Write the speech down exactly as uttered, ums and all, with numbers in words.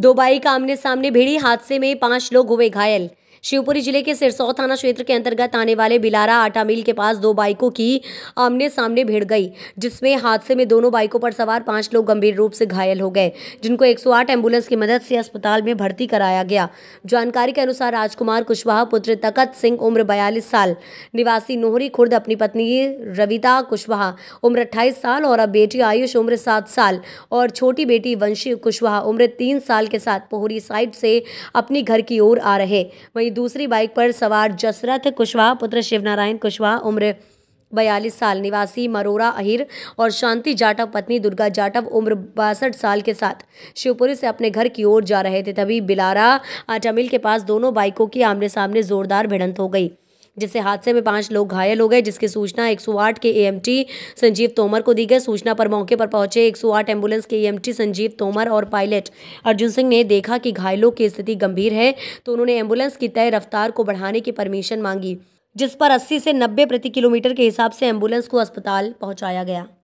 दो बाइक आमने सामने भिड़ी, हादसे में पांच लोग हुए घायल। शिवपुरी जिले के सिरसौथ थाना क्षेत्र के अंतर्गत आने वाले बिलारा आटा मिल के पास दो बाइकों की आमने सामने भिड़ गई, जिसमें हादसे में दोनों बाइकों पर सवार पांच लोग गंभीर रूप से घायल हो गए, जिनको एक सौ आठ एम्बुलेंस की मदद से अस्पताल में भर्ती कराया गया। जानकारी के अनुसार राजकुमार कुशवाहा पुत्र तकत सिंह उम्र बयालीस साल निवासी नोहरी खुर्द अपनी पत्नी रविता कुशवाहा उम्र अट्ठाईस साल और अब बेटी आयुष उम्र सात साल और छोटी बेटी वंशी कुशवाहा उम्र तीन साल के साथ पोहरी साइड से अपने घर की ओर आ रहे। वहीं दूसरी बाइक पर सवार जसरथ कुशवाहा पुत्र शिवनारायण कुशवाहा उम्र बयालीस साल निवासी मरोरा अहिर और शांति जाटव पत्नी दुर्गा जाटव उम्र बासठ साल के साथ शिवपुरी से अपने घर की ओर जा रहे थे। तभी बिलारा आटा मिल के पास दोनों बाइकों की आमने सामने जोरदार भिड़ंत हो गई, जिससे हादसे में पांच लोग घायल हो गए, जिसकी सूचना एक सौ आठ के एएमटी संजीव तोमर को दी गई। सूचना पर मौके पर पहुंचे एक सौ आठ एम्बुलेंस के एएमटी संजीव तोमर और पायलट अर्जुन सिंह ने देखा कि घायलों की स्थिति गंभीर है, तो उन्होंने एम्बुलेंस की तय रफ्तार को बढ़ाने की परमिशन मांगी, जिस पर अस्सी से नब्बे प्रति किलोमीटर के हिसाब से एम्बुलेंस को अस्पताल पहुँचाया गया।